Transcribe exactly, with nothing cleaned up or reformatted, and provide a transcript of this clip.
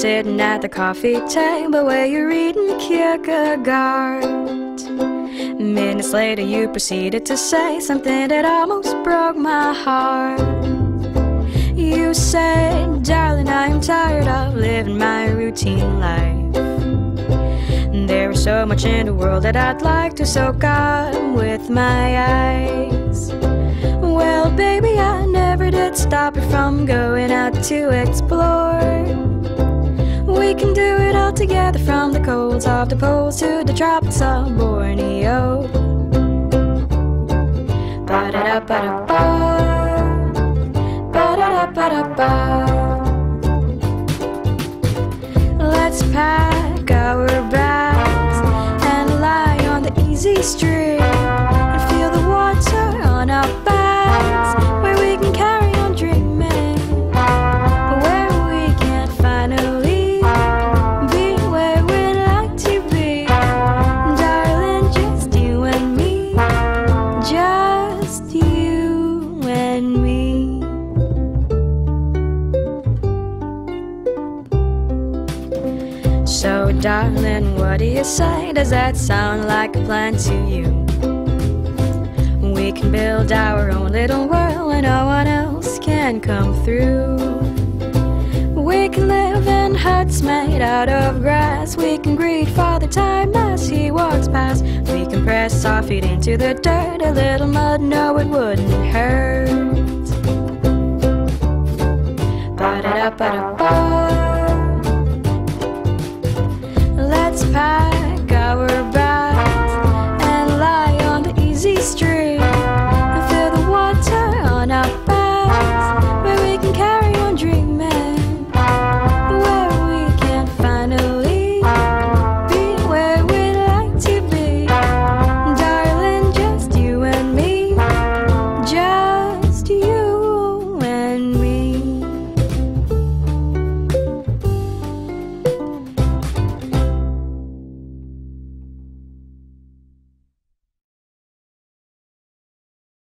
sitting at the coffee table where you're reading Kierkegaard. Minutes later you proceeded to say something that almost broke my heart. You said, "Darling, I'm tired of living my routine life. There is so much in the world that I'd like to soak up with my eyes." Well, baby, I never did stop you from going out to explore. We can do it all together, from the colds of the poles to the tropics of Borneo. Ba-da-da-ba-da-ba. Let's pack our bags and lie on the easy street and feel the water on our backs, where we can carry on dreaming, where we can finally be where we'd like to be. Darling, just you and me, just you and me. So darling, what do you say? Does that sound like a plan to you? We can build our own little world and no one else can come through. We can live in huts made out of grass. We can greet Father Time as he walks past. We can press our feet into the dirt. A little mud, no, it wouldn't hurt. Ba-da-da-ba-da-ba.